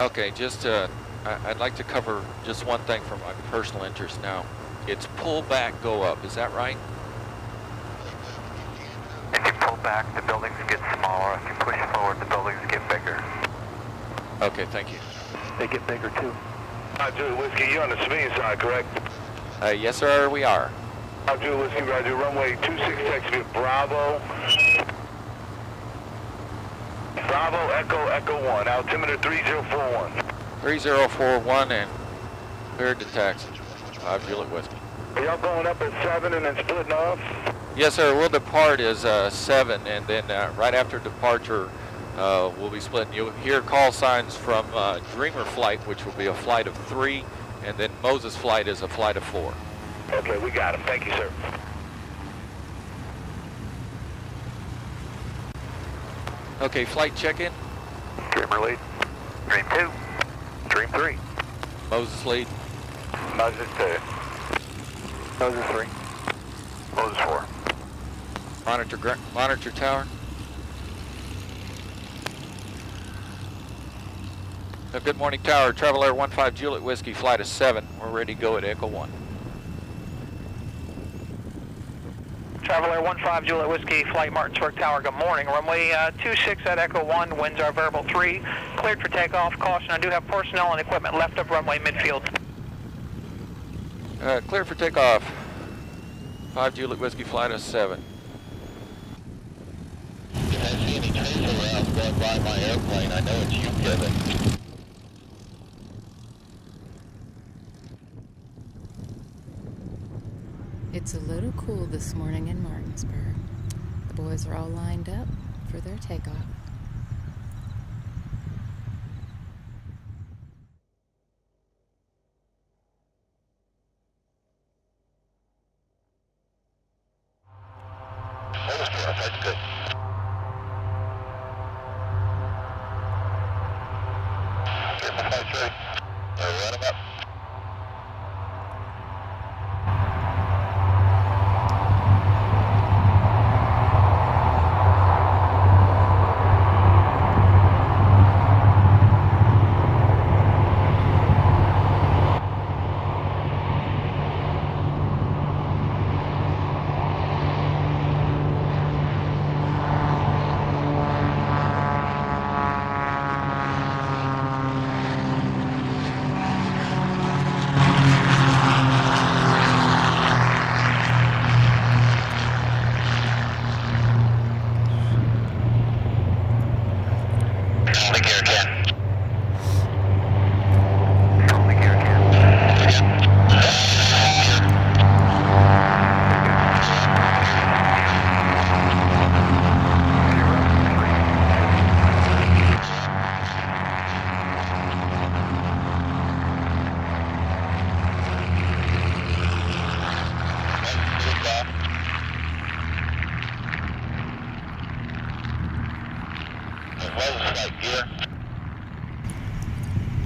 Okay, just I'd like to cover just one thing for my personal interest now. It's pull back, go up. Is that right? If you pull back, the buildings get smaller. If you push forward, the buildings get bigger. Okay, thank you. They get bigger too. Roger, Whiskey, you're on the Sabine side, correct? Yes, sir, we are. Roger, Whiskey, Roger, runway 26, exit Bravo. Bravo, Echo, Echo 1, altimeter 3041. 3041 and cleared to taxi. Roger, look with me. Are y'all going up at 7 and then splitting off? Yes, sir, we'll depart as 7 and then right after departure, we'll be splitting. You'll hear call signs from Dreamer flight, which will be a flight of 3, and then Moses flight is a flight of 4. Okay, we got him. Thank you, sir. Okay, flight check-in. Dreamer lead. Dream 2. Dream 3. Moses lead. Moses 2. Moses 3. Moses 4. Monitor tower. Good morning, tower. Travel Air 15 Juliet Whiskey, flight of 7. We're ready to go at Echo 1. Travel Air 15 Juliet Whiskey, flight Martinsburg Tower, good morning. Runway 26 at Echo 1, winds are variable 3. Cleared for takeoff, caution, I do have personnel and equipment left of runway midfield. Cleared for takeoff, 5 Juliet Whiskey, flight of 7. If I see any tracer routes going by my airplane, I know it's you, Kevin. It's a little cool this morning in Martinsburg. The boys are all lined up for their takeoff. That's good.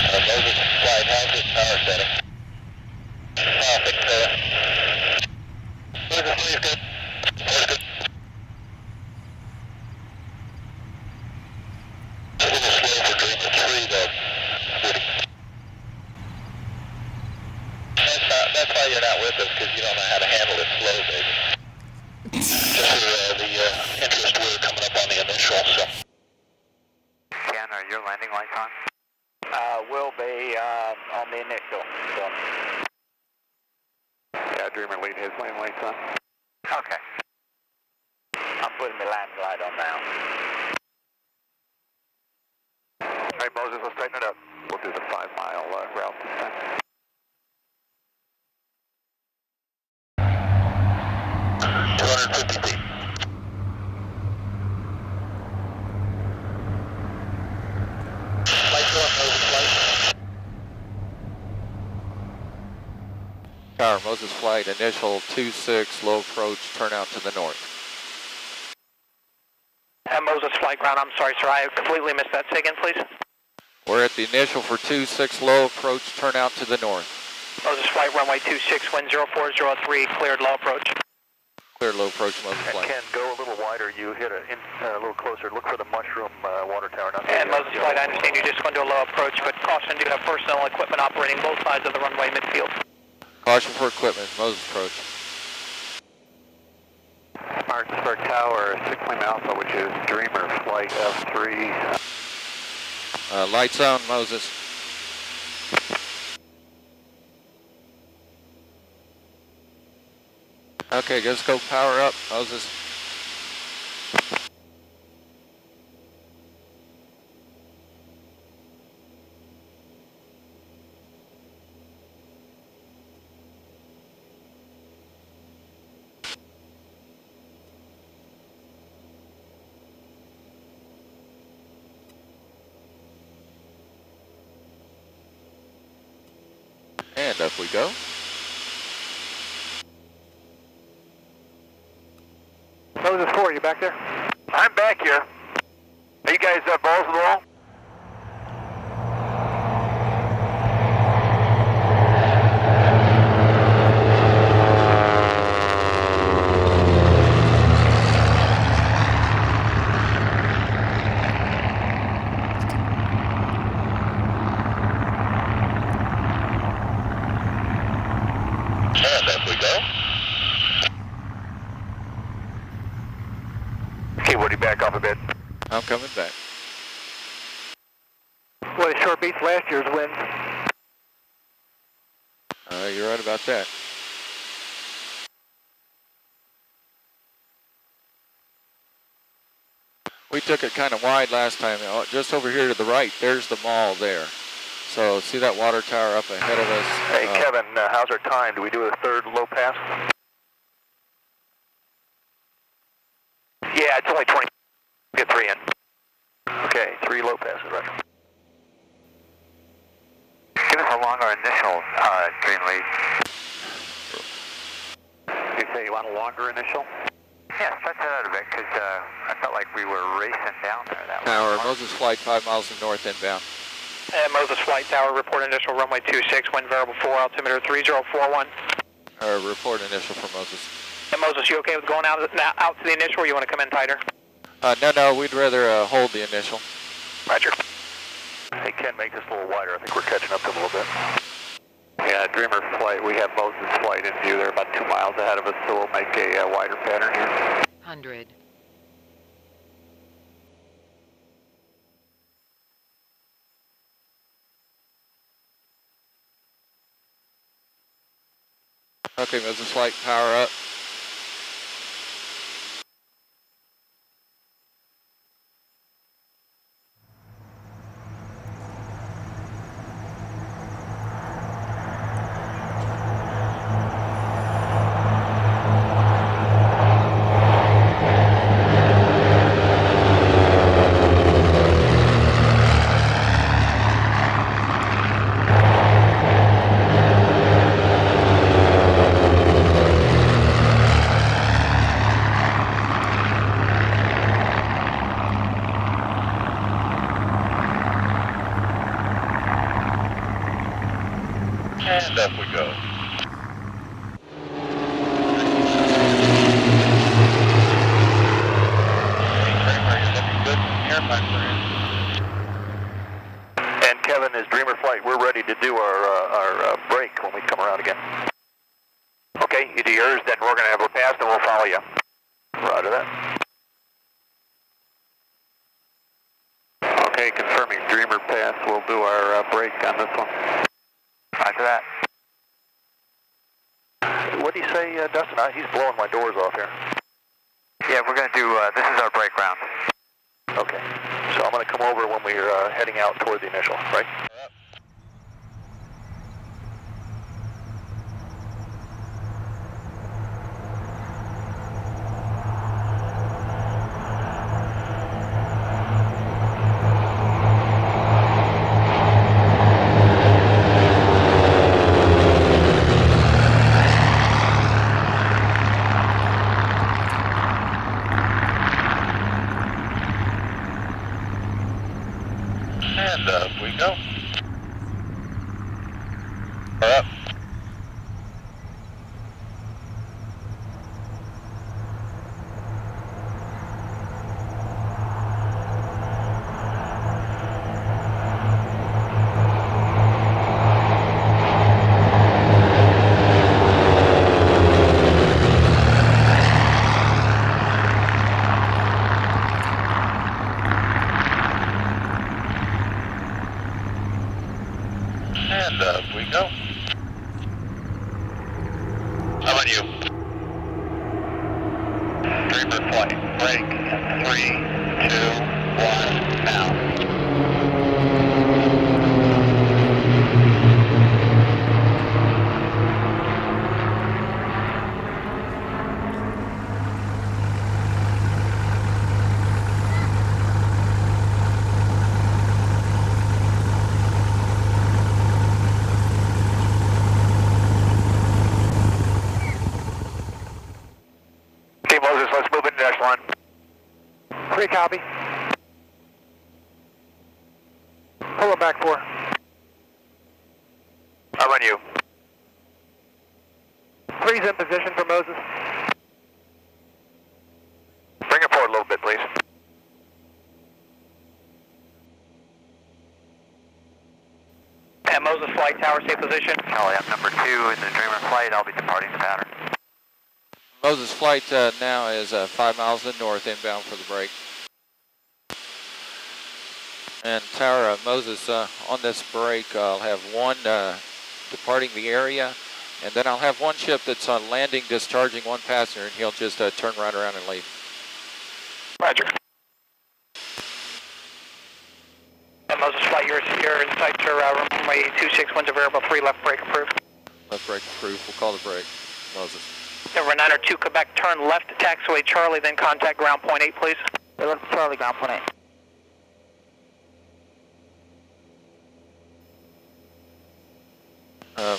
Run them up. Tower, Moses flight, initial 26, low approach, turn out to the north. And Moses flight ground, I'm sorry, sir, I completely missed that. Say again, please. We're at the initial for 26, low approach, turn out to the north. Moses flight, runway 26, wind 0403, cleared low approach. Clear low approach, Moses flight. Ken, go a little wider. You hit a little closer. Look for the mushroom water tower. Not and Moses flight, I understand you just went to a low approach, but caution due to personnel equipment operating both sides of the runway midfield. Caution for equipment, Moses approach. Martinsburg Tower, 6 Lima Alpha, which is Dreamer flight F3. Lights on, Moses. Okay, let's go power up, Moses. And up we go. Moses 4, are you back there? I'm back here. Are you guys balls to the wall? Back off a bit. I'm coming back. Well, it sure beats last year's win. You're right about that. We took it kind of wide last time. Just over here to the right, there's the mall there. So see that water tower up ahead of us. Hey, Kevin, how's our time? Do we do a third low pass? Yeah, it's only 20. Get 3 in. Okay, 3 low passes, right. Give us how long our initial dream leads. You say you want a longer initial? Yeah, stretch that out a bit, because I felt like we were racing down there that Tower, way. Moses flight 5 miles to north inbound. Moses flight tower, report initial runway 26, wind variable 4, altimeter 3041. Report initial for Moses. And Moses, you okay with going out to the initial, or you want to come in tighter? No, we'd rather hold the initial. Roger. Hey, Ken, make this a little wider. I think we're catching up to them a little bit. Yeah, Dreamer flight, we have Moses flight in view. They're about 2 miles ahead of us, so we'll make a wider pattern here. 100. Okay, Moses flight, power up. And up we go. And Kevin, is Dreamer flight, we're ready to do our break when we come around again. Okay, you do yours, then we're going to have a pass, and we'll follow you. Roger that. Okay, confirming Dreamer pass, we'll do our break on this one. After that. What do you say, Dustin? He's blowing my doors off here. Yeah, we're going to do, this is our break round. Okay. So I'm going to come over when we're heading out toward the initial, right? Yep. And up we go. Up. break. 3, 2, 1, now. Copy. Pull it back 4. I'll run you. 3's in position for Moses. Bring it forward a little bit, please. At Moses Flight Tower, safe position. Charlie, I'm number 2 in the Dreamer flight. I'll be departing the pattern. Moses Flight now is 5 miles to the north, inbound for the break. And Tower Moses, on this break, I'll have one departing the area, and then I'll have one ship that's on landing, discharging one passenger, and he'll just turn right around and leave. Roger. Moses Flight, you're inside your runway 26, winds of variable 3, left brake approved. Left brake approved. We'll call the break, Moses. Number 902, Quebec, turn left to taxiway Charlie, then contact ground point 8, please. Charlie, ground point 8.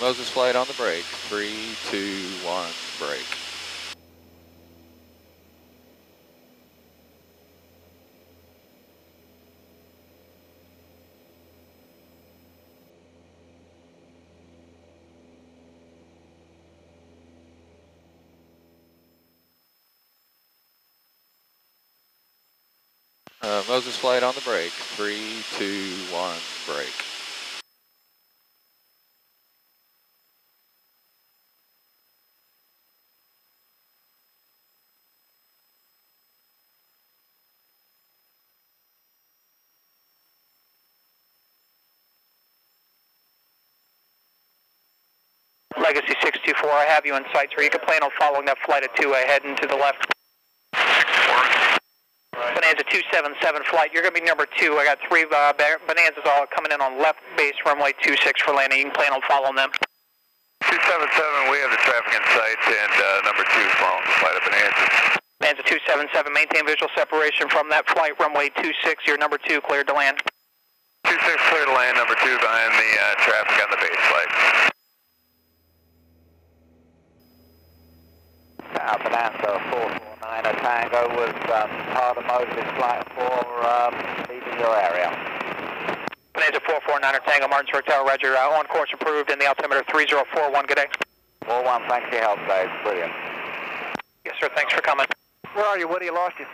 Moses Flight on the break. 3, 2, 1, break. Moses Flight on the break. 3, 2, 1, break. Legacy 624, I have you in sight, sir. You can plan on following that flight of 2 heading to the left. Bonanza 277 flight, you're going to be number 2. I got 3 Bonanzas all coming in on left base runway 26 for landing. You can plan on following them. 277, we have the traffic in sight, and number 2 following the flight of Bonanza. Bonanza 277, maintain visual separation from that flight, runway 26, you're number 2, cleared to land. 26 cleared to land, number 2 behind the traffic on the base flight. Bonanza 449, a Tango was part of Moses Flight 4, leaving your area. Bonanza 449, a Tango, Martinsburg Tower, Roger, on course approved in the altimeter 3041, good day. 41, thanks for your help, Dave, brilliant. Yes, sir, thanks for coming. Where are you, Woody? I lost you.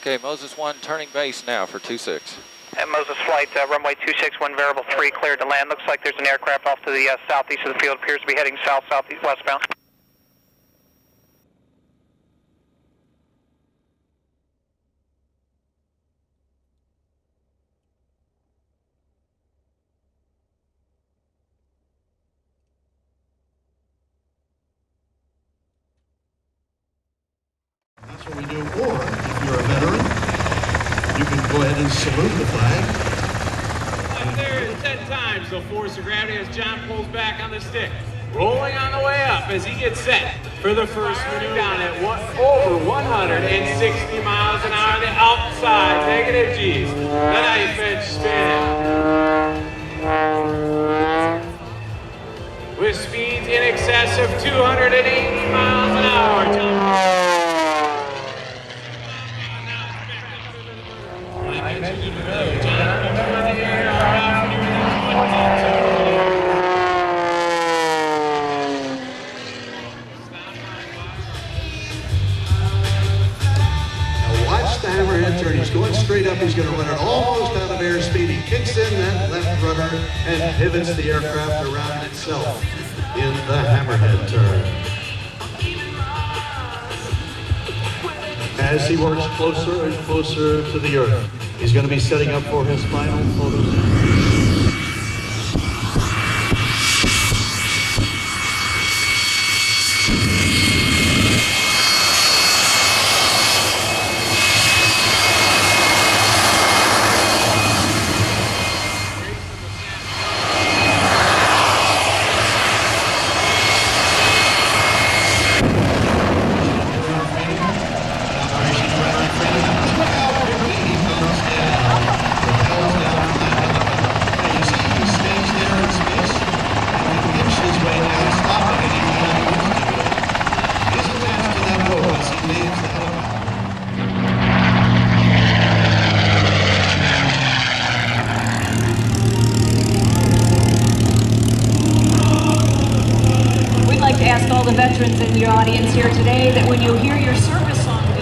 Okay, Moses 1, turning base now for 26. And Moses Flight, runway 26, wind variable 3, cleared to land. Looks like there's an aircraft off to the southeast of the field, appears to be heading south-southeast westbound. That's what we do, or if you're a veteran, you can go ahead and salute the flag. Up there is 10 times the force of gravity as John pulls back on the stick, rolling on the way up as he gets set for the first move down at over 160 miles an hour. The outside negative G's. The knife edge spin with speeds in excess of 280 miles an hour. He's going to run it almost out of airspeed. He kicks in that left rudder and pivots the aircraft around itself in the hammerhead turn. As he works closer and closer to the earth, he's going to be setting up for his final photo. in the audience here today that when you hear your service song